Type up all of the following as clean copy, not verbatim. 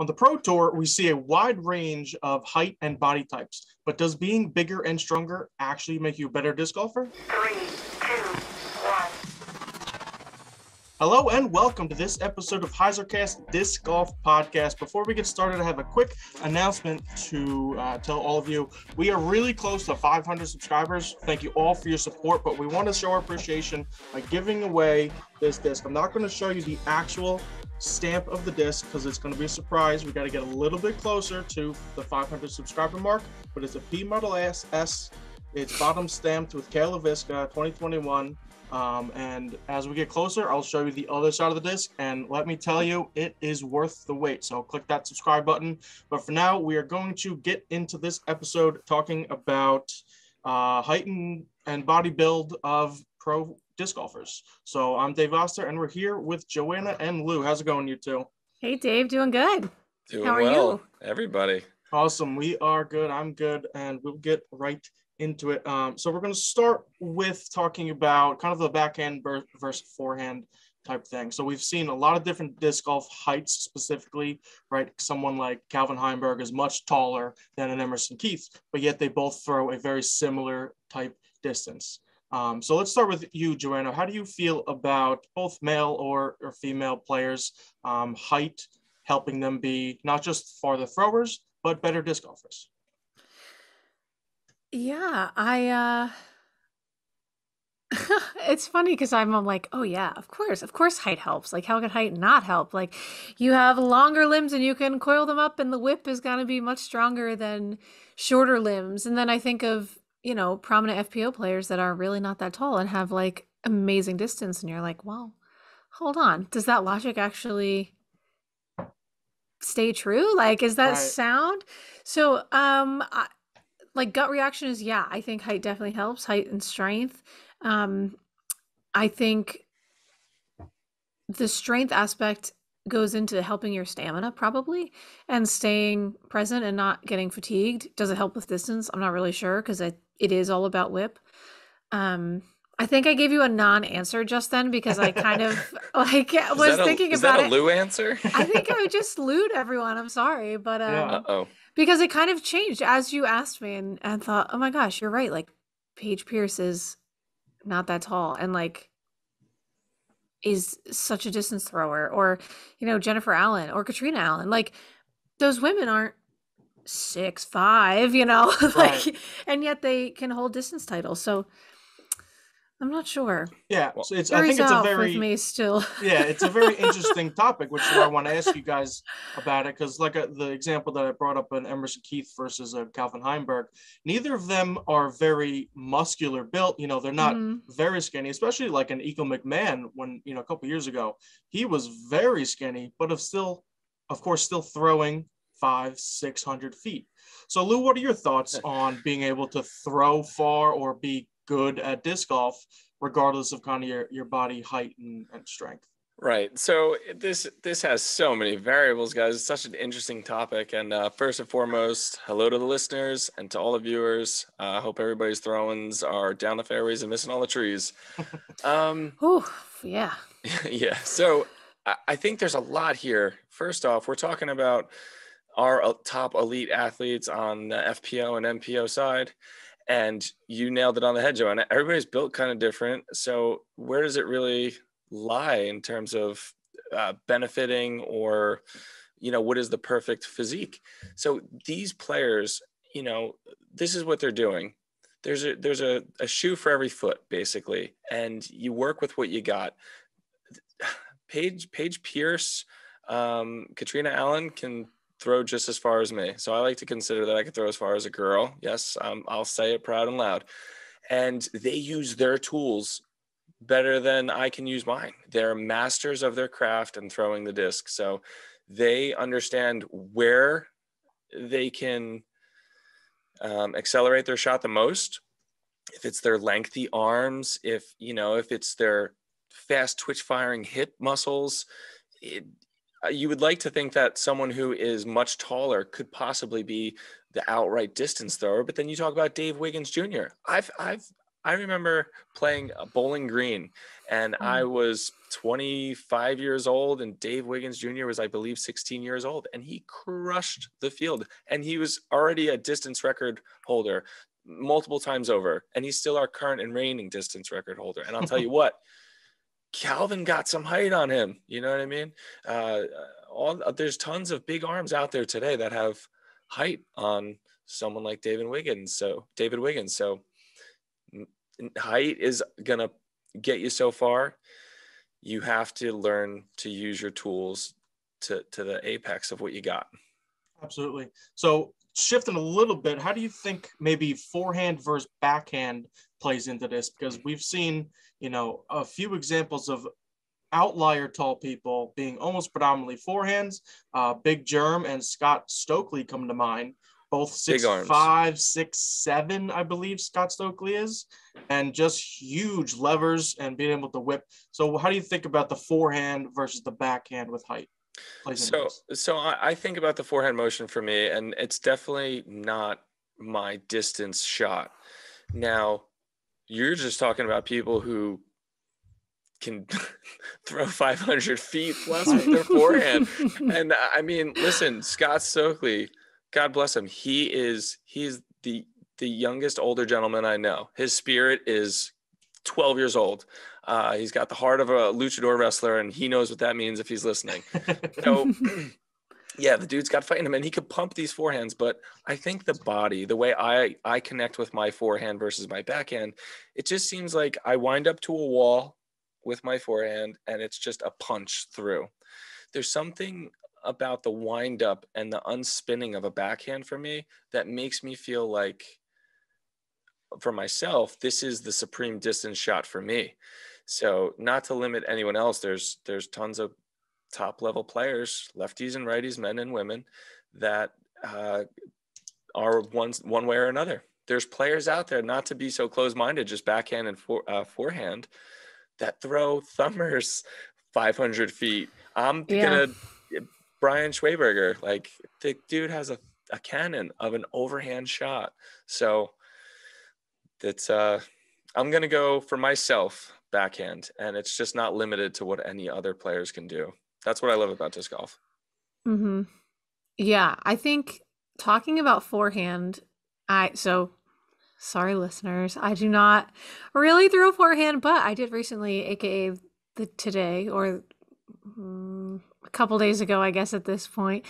On the Pro Tour, we see a wide range of height and body types, but does being bigger and stronger actually make you a better disc golfer? 3, 2, 1. Hello and welcome to this episode of HyzerCast Disc Golf Podcast. Before we get started, I have a quick announcement to tell all of you. We are really close to 500 subscribers. Thank you all for your support, but we want to show our appreciation by giving away this disc. I'm not going to show you the actual stamp of the disc because it's going to be a surprise. We got to get a little bit closer to the 500 subscriber mark, but it's a P Model S. It's bottom stamped with Kalavisca 2021. And as we get closer, I'll show you the other side of the disc, and let me tell you, it is worth the wait. So click that subscribe button. But for now, we are going to get into this episode talking about height and body build of pro disc golfers. So I'm Dave Oster, and we're here with Joanna and Lou. How's it going, you two? Hey, Dave. Doing good. Doing well. How are you? Everybody. Awesome. We are good. I'm good. And we'll get right into it. So we're going to start with talking about kind of the backhand versus forehand type thing. So we've seen a lot of different disc golf heights specifically, right? Someone like Calvin Heimburg is much taller than an Emerson Keith, but yet they both throw a very similar type distance. So let's start with you, Joanna. How do you feel about both male or female players' height helping them be not just farther throwers, but better disc golfers? Yeah, it's funny because I'm like, oh yeah, of course height helps. Like, how can height not help? Like, you have longer limbs and you can coil them up, and the whip is going to be much stronger than shorter limbs. And then I think of, you know, prominent FPO players that are really not that tall and have like amazing distance, and you're like, well, hold on, does that logic actually stay true? Like, is that right? Sound? So like, gut reaction is, yeah, I think height definitely helps, height and strength. I think the strength aspect goes into helping your stamina probably, and staying present and not getting fatigued. Does it help with distance? I'm not really sure, because it is all about whip. I think I gave you a non-answer just then because I kind of like was thinking about it. Is that a Lou answer? I think I just lewd everyone. I'm sorry, but uh-oh. Because it kind of changed as you asked me, and thought, oh my gosh, you're right. Like, Paige Pierce is not that tall and like is such a distance thrower, or, you know, Jennifer Allen or Katrina Allen. Like, those women aren't 6'5", you know, like, right, and yet they can hold distance titles. So I'm not sure. Yeah, so it's, I think it's a very, me still. Yeah, it's a very interesting topic, which I want to ask you guys about it, because like the example that I brought up in Emerson Keith versus Calvin Heimburg, neither of them are very muscular built. You know, they're not very skinny, especially like an Eco McMahon when, you know, a couple years ago, he was very skinny, but of course, still throwing 500-600 feet. So Lou, what are your thoughts on being able to throw far or be good at disc golf regardless of kind of your body height and strength? Right, so this has so many variables, guys. It's such an interesting topic, and first and foremost, hello to the listeners and to all the viewers. I hope everybody's throw-ins are down the fairways and missing all the trees. Oh yeah. Yeah, so I think there's a lot here. First off, we're talking about our top elite athletes on the FPO and MPO side. And you nailed it on the head, Joanna. Everybody's built kind of different. So where does it really lie in terms of benefiting, or, you know, what is the perfect physique? So these players, you know, this is what they're doing. There's a shoe for every foot, basically. And you work with what you got. Paige Pierce, Katrina Allen can throw just as far as me. So I like to consider that I could throw as far as a girl. Yes, I'll say it proud and loud. And they use their tools better than I can use mine. They're masters of their craft and throwing the disc. So they understand where they can accelerate their shot the most. If it's their lengthy arms, if it's their fast twitch firing hip muscles, you would like to think that someone who is much taller could possibly be the outright distance thrower, but then you talk about Dave Wiggins Jr. I've I remember playing Bowling Green, and I was 25 years old, and Dave Wiggins Jr. was, I believe, 16 years old, and he crushed the field, and he was already a distance record holder multiple times over, and he's still our current and reigning distance record holder. And I'll tell you what, Calvin got some height on him. You know what I mean? There's tons of big arms out there today that have height on someone like David Wiggins. So height is going to get you so far. You have to learn to use your tools to the apex of what you got. Absolutely. So shifting a little bit, how do you think maybe forehand versus backhand plays into this? Because we've seen, you know, a few examples of outlier tall people being almost predominantly forehands. Big Germ and Scott Stokely come to mind. Both 6'5", 6'7", I believe Scott Stokely is, and just huge levers and being able to whip. So how do you think about the forehand versus the backhand with height? So I think about the forehand motion for me, and it's definitely not my distance shot. Now, you're just talking about people who can throw 500 feet plus with their forehand. And I mean, listen, Scott Stokely, God bless him. He's the youngest older gentleman I know. His spirit is 12 years old. He's got the heart of a luchador wrestler, and he knows what that means if he's listening. So yeah, the dude's got fighting him, and he could pump these forehands, but I think the body, the way I connect with my forehand versus my backhand, it just seems like I wind up to a wall with my forehand, and it's just a punch through. There's something about the wind up and the unspinning of a backhand for me that makes me feel like, for myself, this is the supreme distance shot for me. So not to limit anyone else, there's tons of top level players, lefties and righties, men and women, that are one way or another. There's players out there, not to be so close-minded, just backhand and forehand, that throw thumbers 500 feet. I'm gonna Brian Schweberger, like, the dude has a cannon of an overhand shot. So it's, I'm going to go for myself backhand, and it's just not limited to what any other players can do. That's what I love about disc golf. Mm-hmm. Yeah. I think talking about forehand, sorry, listeners, I do not really throw forehand, but I did recently, AKA today, or a couple days ago, I guess at this point,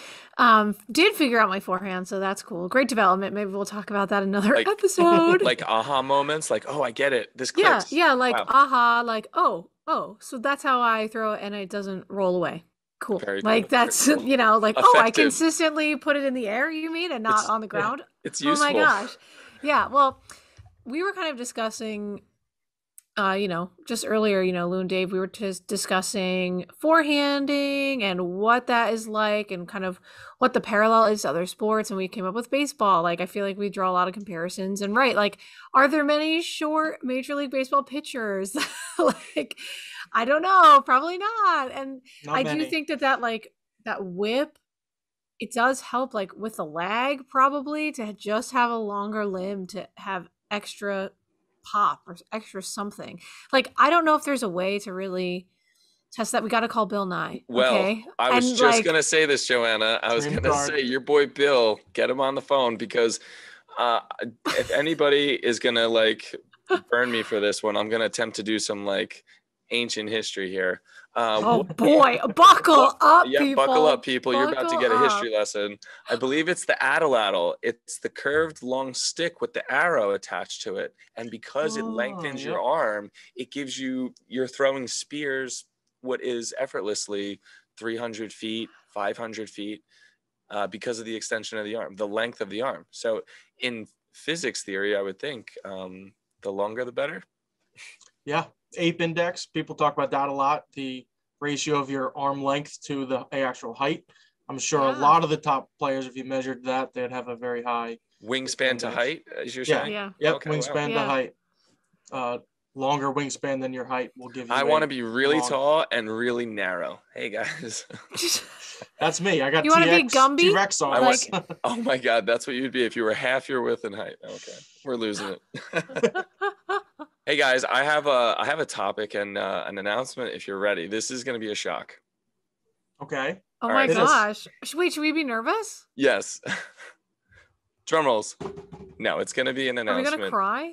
did figure out my forehand. So that's cool. Great development. Maybe we'll talk about that another episode. Like aha moments. Like, oh, I get it. This clicks. Yeah. Like, wow. Aha. Like, oh, so that's how I throw it, and it doesn't roll away. Cool. Very like cool. That's, cool. You know, like, effective. Oh, I consistently put it in the air, you mean, and not on the ground. It's useful. Oh my gosh. Yeah. Well, we were kind of discussing, just earlier, Lou and Dave, we were just discussing forehanding and what that is like, and kind of what the parallel is to other sports. And we came up with baseball. Like, I feel like we draw a lot of comparisons, and right. Like, are there many short Major League Baseball pitchers? Like, I don't know, probably not. And not I many. Do think that like that whip, it does help, like, with the lag, probably, to just have a longer limb, to have extra pop or extra something. Like, I don't know if there's a way to really test that. We got to call Bill Nye. Well, okay? I was gonna say this, Joanna. I was gonna say your boy Bill, get him on the phone, because if anybody is gonna like burn me for this one, I'm gonna attempt to do some like ancient history here. Boy, buckle up, yeah, people. Buckle up, people. You're about to get a history lesson. I believe it's the atlatl. It's the curved long stick with the arrow attached to it. And because it lengthens your arm, it gives you're throwing spears, what is effortlessly 300 feet, 500 feet, because of the extension of the arm, the length of the arm. So in physics theory, I would think the longer, the better. Yeah. APE INDEX, people talk about that a lot, the ratio of your arm length to the actual height. I'm sure a lot of the top players, if you measured that, they'd have a very high wingspan to height, as you're saying. Yeah. Yep. Okay, wingspan to height. Longer wingspan than your height will give you. I want to be really tall and really narrow. Hey guys. That's me. I got T-Rex on. Like... Oh my God, that's what you'd be if you were half your width in height. Okay. We're losing it. Hey guys, I have a topic and an announcement if you're ready. This is going to be a shock. Okay. Oh my gosh. Wait, should we be nervous? Yes. Drum rolls. No, it's going to be an announcement. Are we going to cry?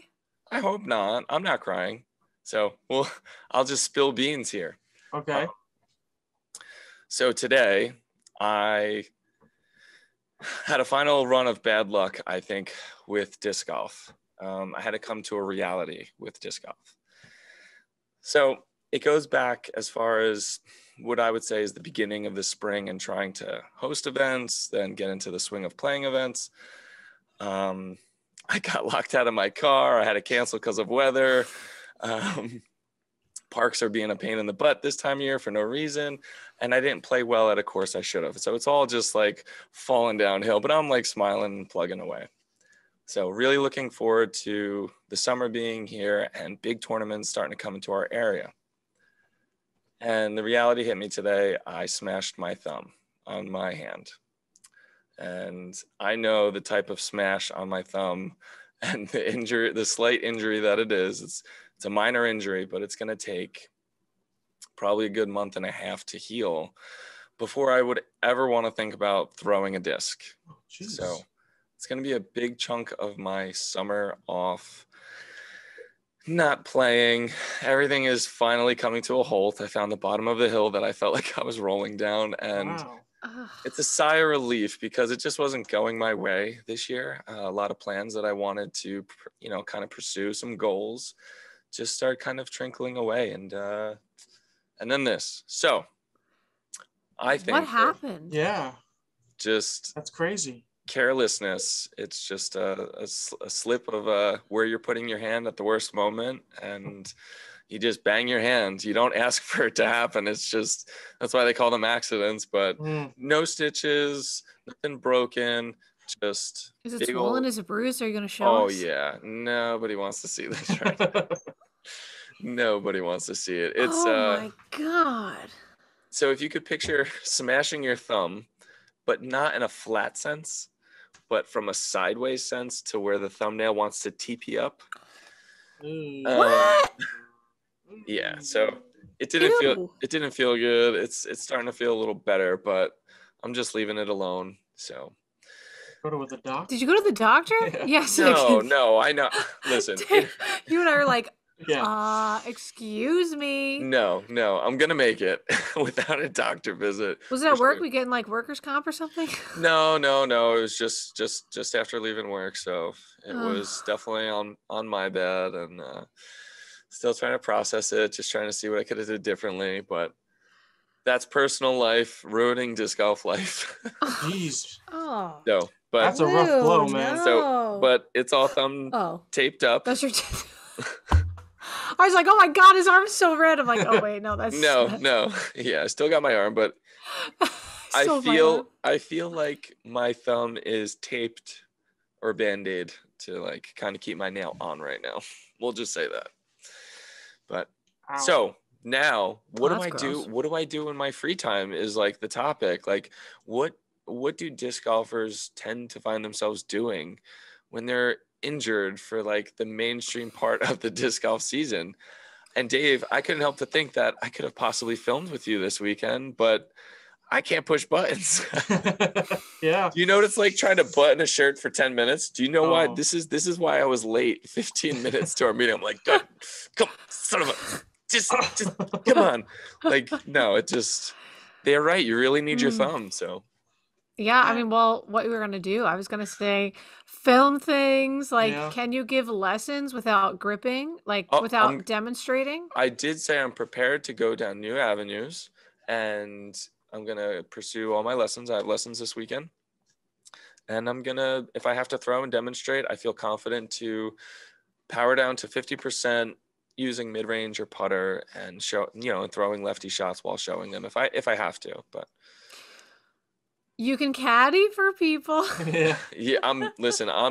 I hope not. I'm not crying. So, well, I'll just spill beans here. Okay. So today I had a final run of bad luck, I think, with disc golf. I had to come to a reality with disc golf. So it goes back as far as what I would say is the beginning of the spring and trying to host events, then get into the swing of playing events. I got locked out of my car. I had to cancel because of weather. Parks are being a pain in the butt this time of year for no reason. And I didn't play well at a course I should have. So it's all just like falling downhill, but I'm like smiling and plugging away. So really looking forward to the summer being here and big tournaments starting to come into our area. And the reality hit me today. I smashed my thumb on my hand. And I know the type of smash on my thumb and the injury, the slight injury that it is. It's a minor injury, but it's going to take probably a good month and a half to heal before I would ever want to think about throwing a disc. Oh, geez. So it's going to be a big chunk of my summer off, not playing. Everything is finally coming to a halt. I found the bottom of the hill that I felt like I was rolling down. And wow. It's a sigh of relief because it just wasn't going my way this year. A lot of plans that I wanted to, you know, kind of pursue, some goals, just start kind of trickling away. And then this. So I think. What happened? Yeah. Just. That's crazy. Carelessness. It's just a slip of where you're putting your hand at the worst moment, and you just bang your hand. You don't ask for it to happen. It's just, that's why they call them accidents. But no stitches, nothing broken. Just is it swollen? Is it bruised? Are you going to show us? Yeah, nobody wants to see this right now. Nobody wants to see it. It's my god. So if you could picture smashing your thumb, but not in a flat sense, but from a sideways sense to where the thumbnail wants to TP up. What? Yeah, so it didn't feel good. It's starting to feel a little better, but I'm just leaving it alone. So go to the doctor. Did you go to the doctor? Yeah. Yes. No, I know. Listen, you and I are like, yeah. Excuse me. No, I'm gonna make it without a doctor visit. Was it at work? We getting like workers' comp or something? No. It was just after leaving work, so it was definitely on my bed, and still trying to process it. Just trying to see what I could have did differently, but that's personal life ruining disc golf life. Jeez. Oh. No, but that's a rough blow, man. No. So, but it's all thumb taped up. That's your. I was like, oh my god, his arm's so red. I'm like, oh wait, no, that's no. Yeah, I still got my arm, but I feel like my thumb is taped or band-aid to like kind of keep my nail on right now. We'll just say that. But so now what do I do? What do I do in my free time is like the topic. Like what do disc golfers tend to find themselves doing when they're injured for like the mainstream part of the disc golf season? And Dave, I couldn't help to think that I could have possibly filmed with you this weekend, but I can't push buttons. Yeah. Do you know what it's like trying to button a shirt for 10 minutes? Do you know why? This is why I was late 15 minutes to our meeting. I'm like, God, come on, son of a, just come on. Like, no, it just, they're right. You really need your thumb. So. Yeah, I mean, well, what we were going to do, I was going to say, film things. Like, can you give lessons without gripping, like without demonstrating? I did say I'm prepared to go down new avenues, and I'm going to pursue all my lessons. I have lessons this weekend. And I'm going to, if I have to throw and demonstrate, I feel confident to power down to 50% using mid-range or putter and show, you know, and throwing lefty shots while showing them if I have to, but... You can caddy for people. Yeah. I'm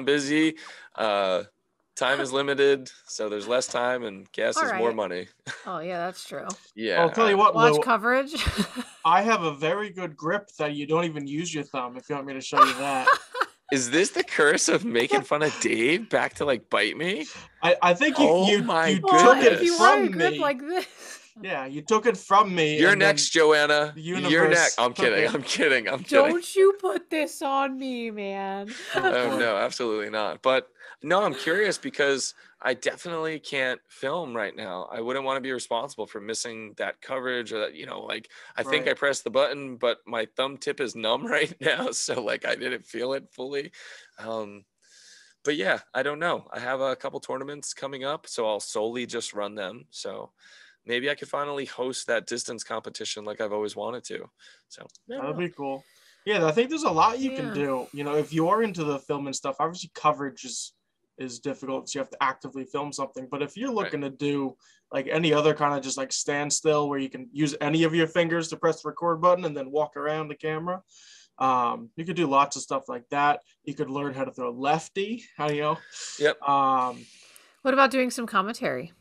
busy. Time is limited, so there's less time, and gas is more money. Oh yeah, that's true. Yeah. I'll tell you what. Watch Lou, coverage. I have a very good grip that you don't even use your thumb. If you want me to show you that. Is this the curse of making fun of Dave back to like bite me? I think you, you took it from me. Yeah, you took it from me. You're next, Joanna. You're next. I'm kidding. I'm kidding. I'm kidding. Don't you put this on me, man. Oh, no, absolutely not. But no, I'm curious because I definitely can't film right now. I wouldn't want to be responsible for missing that coverage or that, you know, like I think I pressed the button, but my thumb tip is numb right now. So like I didn't feel it fully. But yeah, I don't know. I have a couple tournaments coming up, so I'll solely just run them. So maybe I could finally host that distance competition like I've always wanted to. So that'd be cool. Yeah, I think there's a lot you can do. You know, if you are into the film and stuff, obviously coverage is difficult. So you have to actively film something. But if you're looking to do like any other kind of just like standstill where you can use any of your fingers to press the record button and then walk around the camera, you could do lots of stuff like that. You could learn how to throw lefty. How you know? Yep. What about doing some commentary?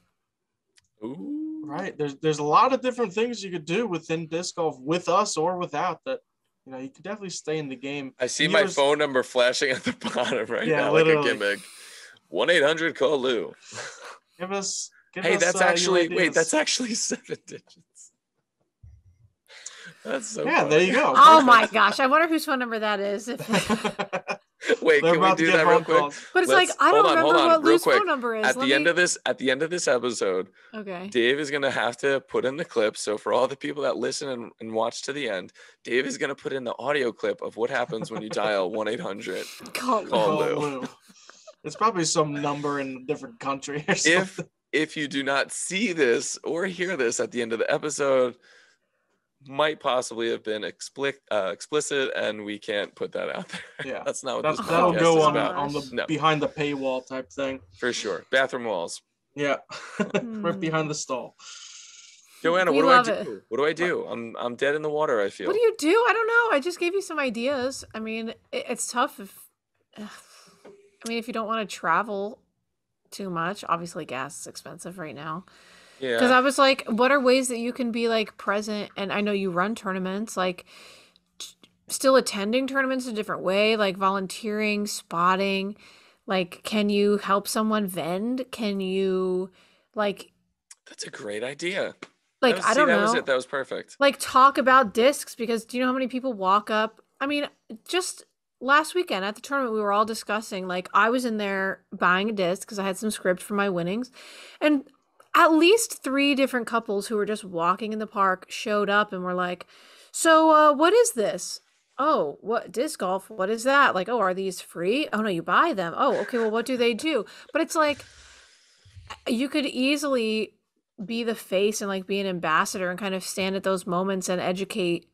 Ooh. Right. There's a lot of different things you could do within disc golf with us or without that. You know, you could definitely stay in the game. I see my phone number flashing at the bottom right now, literally. Like a gimmick. 1-800-CALL-LOU. Give us. Hey, that's actually wait. That's actually 7 digits. That's so. Yeah, funny. There you go. Oh my gosh, I wonder whose phone number that is. Wait, can we do that real quick? But it's like I don't remember what Lou's phone number is. At the end of this, episode, okay, Dave is gonna have to put in the clip. So for all the people that listen and watch to the end, Dave is gonna put in the audio clip of what happens when you dial 1-800-CALL-LOU. It's probably some number in a different country or something. If you do not see this or hear this at the end of the episode, might possibly have been explicit, and we can't put that out there. Yeah, that's not what this that'll podcast go on, is about. On the behind the paywall type thing for sure. Bathroom walls. Yeah, right behind the stall. Joanna, what do I do? I'm dead in the water. I feel. What do you do? I don't know. I just gave you some ideas. I mean, it's tough. If you don't want to travel too much, obviously gas is expensive right now. Yeah. Because I was like, what are ways that you can be like present? And I know you run tournaments, like still attending tournaments a different way, like volunteering, spotting. Like, can you help someone vend? Can you like? That's a great idea. Like, I don't know. That was it. That was perfect. Like, talk about discs, because do you know how many people walk up? I mean, just last weekend at the tournament, we were all discussing, like, I was in there buying a disc because I had some script for my winnings, and at least 3 different couples who were just walking in the park showed up and were like, so what is this? Oh, what disc golf? What is that? Like, oh, are these free? Oh, no, you buy them. Oh, okay. Well, what do they do? But it's like, you could easily be the face and like be an ambassador and kind of stand at those moments and educate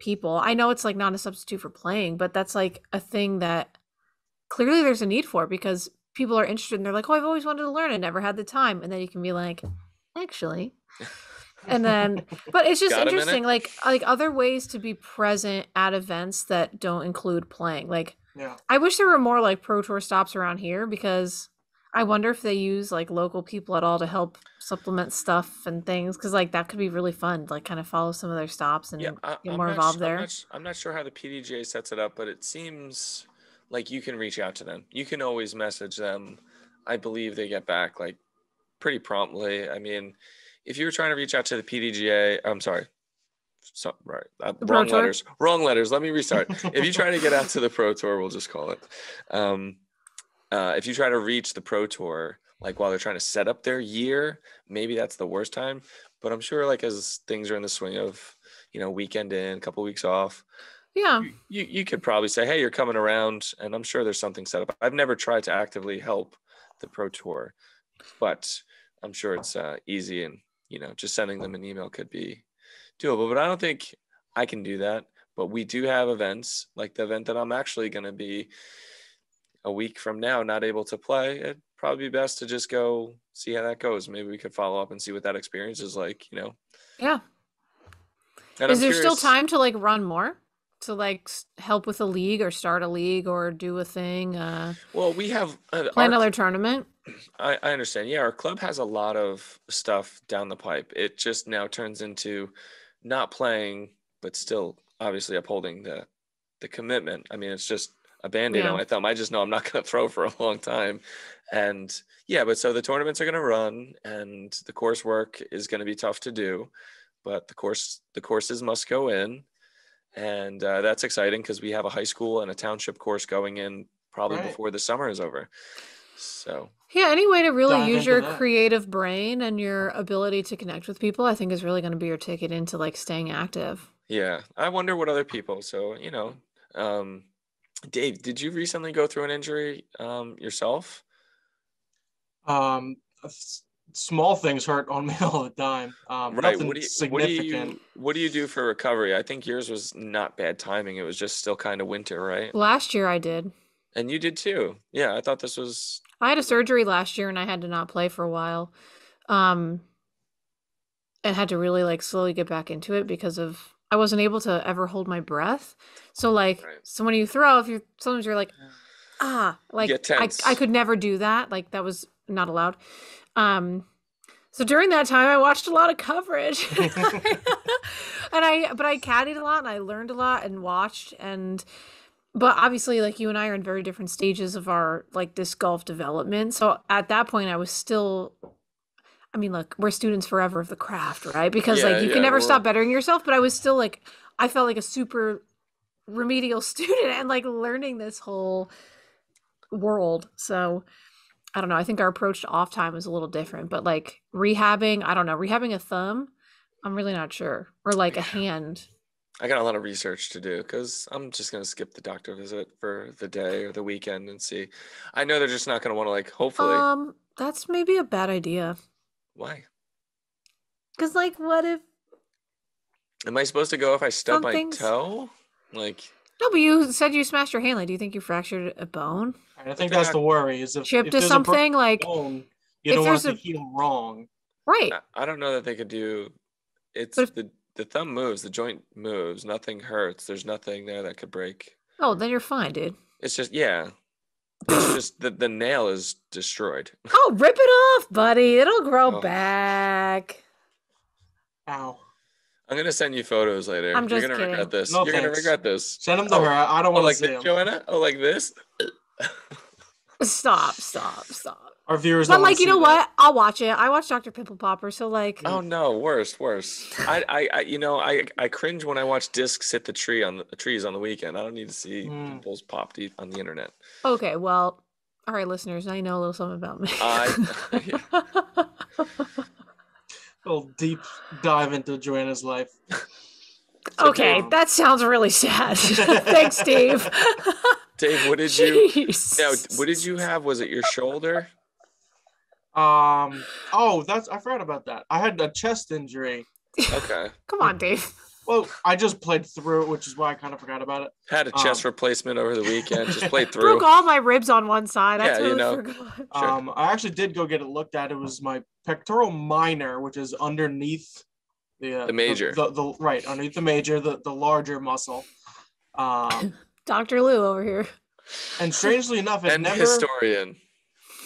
people. I know it's like not a substitute for playing, but that's like a thing that clearly there's a need for, because people are interested and they're like, oh, I've always wanted to learn and never had the time. And then you can be like, actually. And then, but it's just interesting, like other ways to be present at events that don't include playing. Like, yeah. I wish there were more like pro tour stops around here, because I wonder if they use like local people at all to help supplement stuff and things. Cause like that could be really fun, like kind of follow some of their stops and get more involved there. I'm not sure how the PDGA sets it up, but it seems like you can reach out to them. You can always message them. I believe they get back like pretty promptly. I mean, if you were trying to reach out to the PDGA, I'm sorry. So, right. Wrong letters. Wrong letters. Let me restart. If you try to get out to the Pro Tour, we'll just call it. If you try to reach the Pro Tour, like while they're trying to set up their year, maybe that's the worst time. But I'm sure like as things are in the swing of, you know, weekend in, couple weeks off, yeah, you could probably say, hey, you're coming around, and I'm sure there's something set up. I've never tried to actively help the Pro Tour, but I'm sure it's easy, and you know, just sending them an email could be doable. But I don't think I can do that. But we do have events like the event that I'm actually going to be a week from now not able to play. It'd probably be best to just go see how that goes. Maybe we could follow up and see what that experience is like, you know. Yeah. And is there still time to like run more? To like help with a league or start a league or do a thing? Well, we have another tournament. I understand. Yeah. Our club has a lot of stuff down the pipe. It just now turns into not playing, but still obviously upholding the commitment. I mean, it's just a Band-Aid on my thumb. I just know I'm not going to throw for a long time. And yeah, but so the tournaments are going to run and the coursework is going to be tough to do, but the courses must go in. And that's exciting because we have a high school and a township course going in probably before the summer is over. So yeah, any way to really use your creative brain and your ability to connect with people, I think is really going to be your ticket into like staying active. Yeah. I wonder what other people, so, you know, Dave, did you recently go through an injury yourself? Small things hurt on me all the time. Right. What do you do for recovery? I think yours was not bad timing. It was just still kind of winter, right? Last year I did. And you did too. Yeah. I thought this was, I had a surgery last year and I had to not play for a while. And had to really like slowly get back into it because of, I wasn't able to ever hold my breath. So like, so when you throw, sometimes you're like, like I could never do that. Like that was not allowed. So during that time I watched a lot of coverage but I caddied a lot and I learned a lot and watched but obviously like you and I are in very different stages of our like disc golf development. So at that point I was still, I mean, look, we're students forever of the craft, right? Because like you can never stop bettering yourself, but I was still like, I felt like a super remedial student and like learning this whole world. So I don't know. I think our approach to off time is a little different, but like rehabbing, I don't know, rehabbing a thumb, I'm really not sure. Or like a hand. I got a lot of research to do because I'm just going to skip the doctor visit for the day or the weekend and see. I know they're just not going to want to like, hopefully. That's maybe a bad idea. Why? Because like, what if? Am I supposed to go if I stub my toe? Like. No, but you said you smashed your hand. Like, do you think you fractured a bone? I think that's the worry. Is if there's something like bone, you don't want to heal wrong. Right. I don't know that they could do. It's the thumb moves, the joint moves. Nothing hurts. There's nothing there that could break. Oh, then you're fine, dude. It's just it's just the nail is destroyed. Oh, rip it off, buddy. It'll grow back. Ow. I'm gonna send you photos later. I'm just kidding. Regret this. No, You're gonna regret this. Send them to her. I don't want to see them. Joanna. Oh, like this. Stop. Our viewers. But like, you know what? I'll watch it. I watch Dr. Pimple Popper. So like. Oh no, worse. I you know, I cringe when I watch discs hit the tree on the trees on the weekend. I don't need to see pimples popped on the internet. Okay, well, all right, listeners. Now you know a little something about me. Little deep dive into Joanna's life. Okay, that sounds really sad. Thanks, Dave. Dave, what did what did you have? Was it your shoulder? I forgot about that. I had a chest injury. Okay. Come on, Dave. Well, I just played through it, which is why I kind of forgot about it. Had a chest replacement over the weekend. Just played through. Broke all my ribs on one side. Yeah, I totally forgot. I actually did go get it looked at. It was my pectoral minor, which is underneath the major. Right, underneath the major, the larger muscle. Dr. Lou over here. And strangely enough, it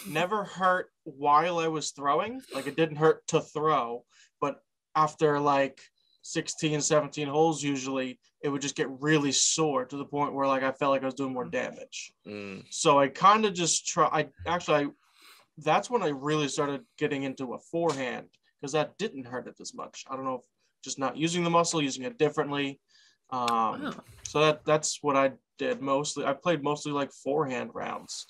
never hurt while I was throwing. Like, it didn't hurt to throw. But after, like, 16, 17 holes usually, it would just get really sore to the point where like I felt like I was doing more damage. So I kind of just that's when I really started getting into a forehand because that didn't hurt it as much. I don't know if just not using the muscle, using it differently. So that's what I did mostly. I played mostly like forehand rounds.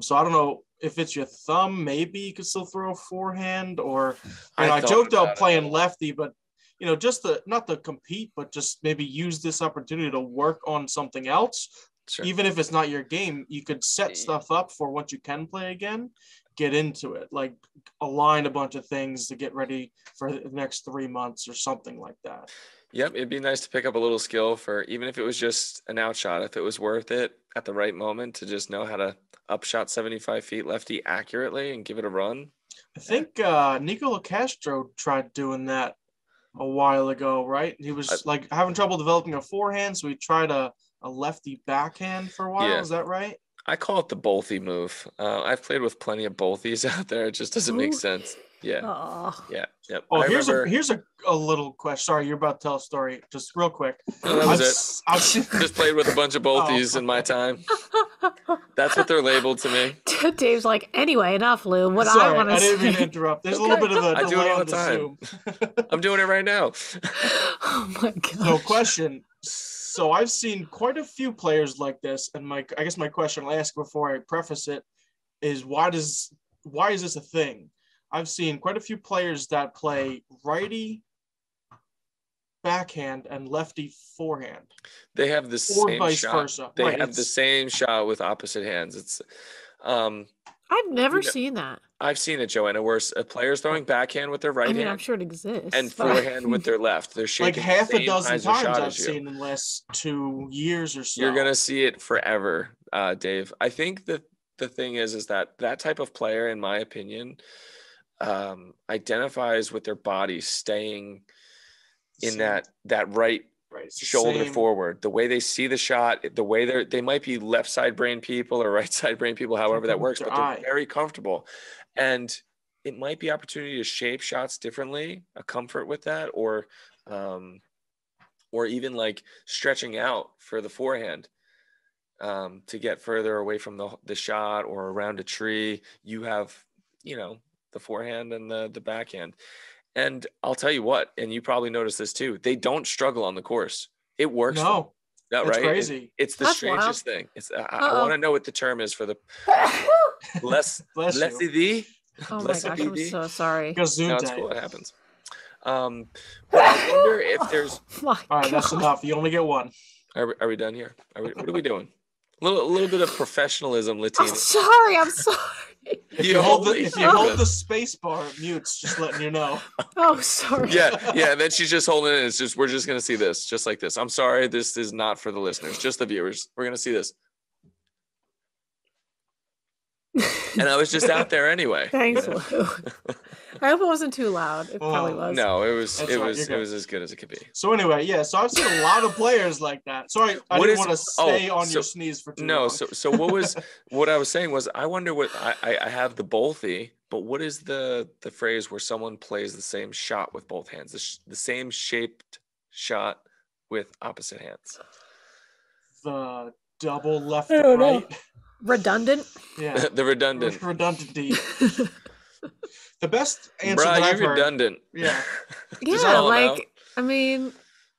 So I don't know if it's your thumb, maybe you could still throw a forehand or I joked about playing lefty, but you know, just not to compete, but just maybe use this opportunity to work on something else. Sure. Even if it's not your game, you could set stuff up for what you can play again, get into it, like align a bunch of things to get ready for the next 3 months or something like that. Yep. It'd be nice to pick up a little skill for, even if it was just an outshot, if it was worth it at the right moment to just know how to upshot 75 feet lefty accurately and give it a run. I think Nico Castro tried doing that a while ago, right? He was like having trouble developing a forehand, so he tried a lefty backhand for a while. Yeah. Is that right? I call it the Bothy move. I've played with plenty of Bothies out there. It just doesn't make sense. Yeah. Aww. Yeah. Yep. Oh, here's a little question. Sorry, you're about to tell a story. Just real quick. No, that was I've just played with a bunch of bolthies in my time. That's what they're labeled to me. Dave's like, anyway, enough, Lou. What Sorry, I want to say. I didn't mean to interrupt. There's a little bit of a delay on the Zoom. I'm doing it right now. Oh my god. No question. So I've seen quite a few players like this, and I guess my question I'll ask before I preface it is why is this a thing? I've seen quite a few players that play righty backhand and lefty forehand. They have the same shot. They have the same shot with opposite hands. It's I've never seen that. I've seen it, Joanna, where a player's throwing backhand with their right hand. I mean, I'm sure it exists. And forehand with their left. They're shaking. Like half a dozen times I've seen in the last 2 years or so. You're going to see it forever, Dave. I think that the thing is that that type of player, in my opinion, identifies with their body staying in that right shoulder forward. The way they see the shot, the way they might be left side brain people or right side brain people, however that works, but they're very comfortable. And it might be opportunity to shape shots differently, a comfort with that, or even like stretching out for the forehand to get further away from the shot or around a tree. You have, the forehand and the backhand. And I'll tell you what, and you probably noticed this too, they don't struggle on the course. It works. No, that's right? Crazy. It's the strangest thing. It's I want to know what the term is for the bless thee. Oh my gosh, I'm so sorry. No, it's cool. It happens. But I wonder if there's. All right, that's enough. You only get one. Are we done here? What are we doing? A little bit of professionalism, Latina. I'm sorry. If you hold the space bar, it mutes, just letting you know. Oh, sorry. Yeah. And then she's just holding it. It's just, we're just going to see this, just like this. I'm sorry. This is not for the listeners, just the viewers. We're going to see this. And I was just out there anyway. Thanks, Lou. I hope it wasn't too loud. It probably was. No, it was. That's it was as good as it could be. So anyway, yeah. So I've seen a lot of players like that. Sorry, I didn't want to stay on your sneeze for too long. No. So what was what I was saying was I wonder what I have the bolthy, but what is the phrase where someone plays the same shot with both hands, the same shaped shot with opposite hands? The double left and right. Know. Redundant? Yeah. The redundant. Redundant D. The best answer that I've heard. Redundant. Yeah. Yeah,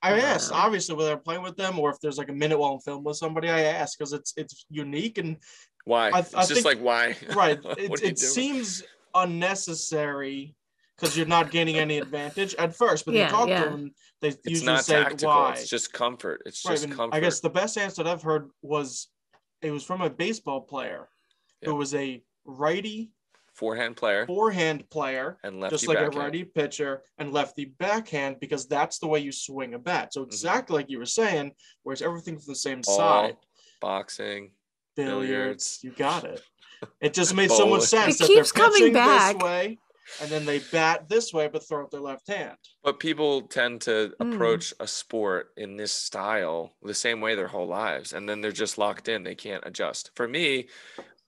I asked, obviously, whether I'm playing with them or if there's like a minute while I'm filming with somebody, I ask because it's unique and why? Why? Right. It seems unnecessary because you're not gaining any advantage at first, but you talk to them, they usually say tactical. Why. It's just comfort. I guess the best answer that I've heard was it was from a baseball player who was a righty forehand player, and lefty just like backhand. A righty pitcher and lefty backhand, because that's the way you swing a bat. So exactly like you were saying, where it's everything from the same side. Boxing, billiards. You got it. It just made so much sense that they're pitching this way, and then they bat this way, but throw up their left hand. But people tend to approach a sport in this style the same way their whole lives. And then they're just locked in. They can't adjust. For me,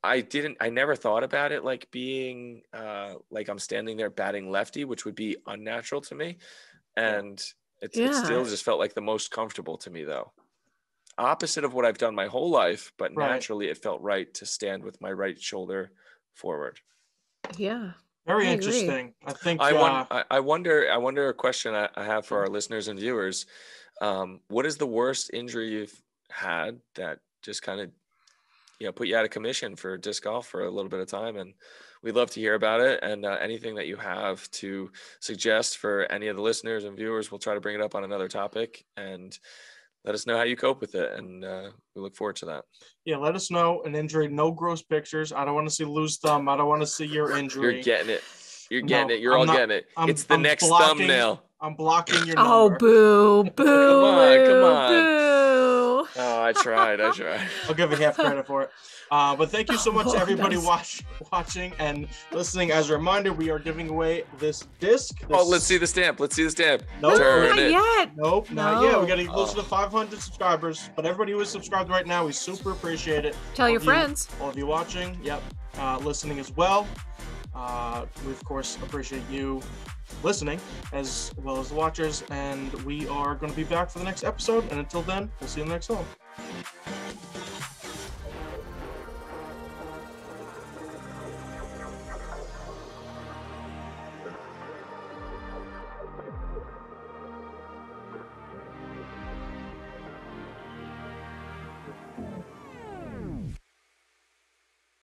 I never thought about it like being like I'm standing there batting lefty, which would be unnatural to me. And it still just felt like the most comfortable to me, though. Opposite of what I've done my whole life. But naturally, it felt right to stand with my right shoulder forward. Yeah. Very interesting. I think I wonder a question I have for our listeners and viewers. What is the worst injury you've had that just kind of put you out of commission for disc golf for a little bit of time? And we'd love to hear about it, and anything that you have to suggest for any of the listeners and viewers, we'll try to bring it up on another topic and let us know how you cope with it, and we look forward to that. Yeah, let us know an injury. No gross pictures. I don't want to see Lou's thumb. I don't want to see your injury. You're getting it. You're getting it. You're getting it. It's the next thumbnail. I'm blocking your number. Oh, boo, boo, come on. Boo. Oh, I tried. I'll give you half credit for it. But thank you so much to everybody watching and listening. As a reminder, we are giving away this disc. Let's see the stamp. Nope. Not yet. We got to close to 500 subscribers. But everybody who is subscribed right now, we super appreciate it. Tell all your friends. All of you watching. Yep. Listening as well. We, of course, appreciate you listening as well as the watchers, and we are going to be back for the next episode. And until then, we'll see you in the next one.